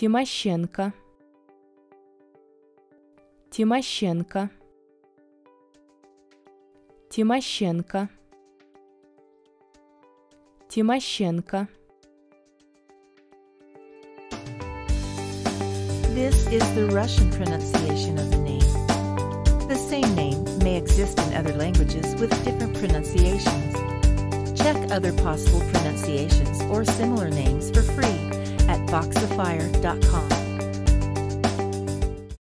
Tymoshchenko, Tymoshchenko, Tymoshchenko, Tymoshchenko. This is the Russian pronunciation of the name. The same name may exist in other languages with different pronunciations. Check other possible pronunciations or similar names for free at Voxifier.com.